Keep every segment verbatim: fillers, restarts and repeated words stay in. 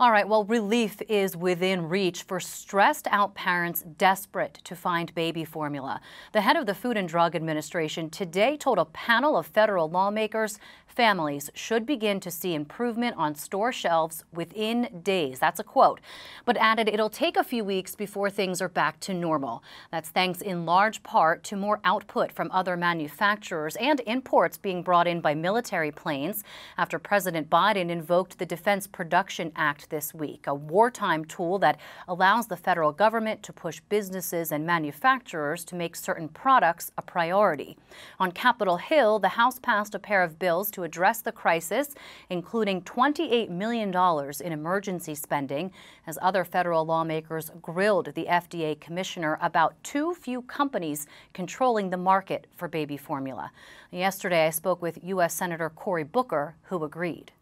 All right, well, relief is within reach for stressed-out parents desperate to find baby formula. The head of the Food and Drug Administration today told a panel of federal lawmakers families should begin to see improvement on store shelves within days. That's a quote, but added it'll take a few weeks before things are back to normal. That's thanks in large part to more output from other manufacturers and imports being brought in by military planes after President Biden invoked the Defense Production Act this week, a wartime tool that allows the federal government to push businesses and manufacturers to make certain products a priority. On Capitol Hill, the House passed a pair of bills to address the crisis, including twenty-eight million dollars in emergency spending, as other federal lawmakers grilled the F D A commissioner about too few companies controlling the market for baby formula. Yesterday, I spoke with U S Senator Cory Booker, who agreed.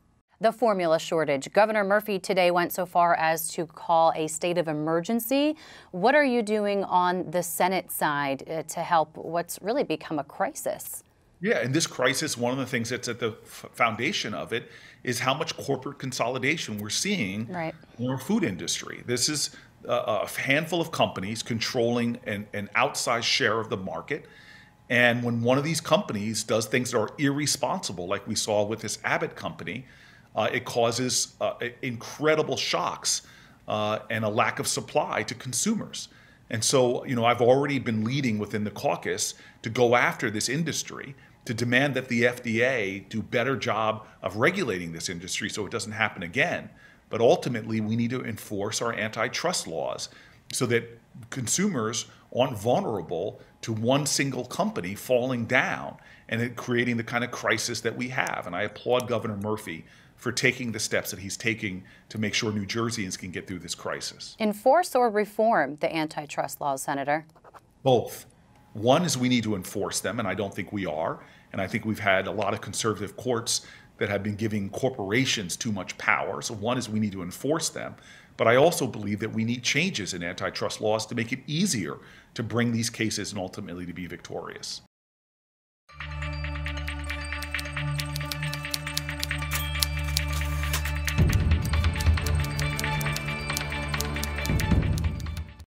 The formula shortage. Governor Murphy today went so far as to call a state of emergency. What are you doing on the Senate side uh, to help what's really become a crisis? Yeah, in this crisis, one of the things that's at the foundation of it is how much corporate consolidation we're seeing right. in our food industry. This is a handful of companies controlling an, an outsized share of the market. And when one of these companies does things that are irresponsible, like we saw with this Abbott company, Uh, it causes uh, incredible shocks uh, and a lack of supply to consumers. And so, you know, I've already been leading within the caucus to go after this industry, to demand that the F D A do a better job of regulating this industry so it doesn't happen again. But ultimately, we need to enforce our antitrust laws so that consumers aren't vulnerable to one single company falling down and it creating the kind of crisis that we have. And I applaud Governor Murphy for taking the steps that he's taking to make sure New Jerseyans can get through this crisis. Enforce or reform the antitrust laws, Senator? Both. One is we need to enforce them, and I don't think we are. And I think we've had a lot of conservative courts that have been giving corporations too much power. So one is we need to enforce them. But I also believe that we need changes in antitrust laws to make it easier to bring these cases and ultimately to be victorious.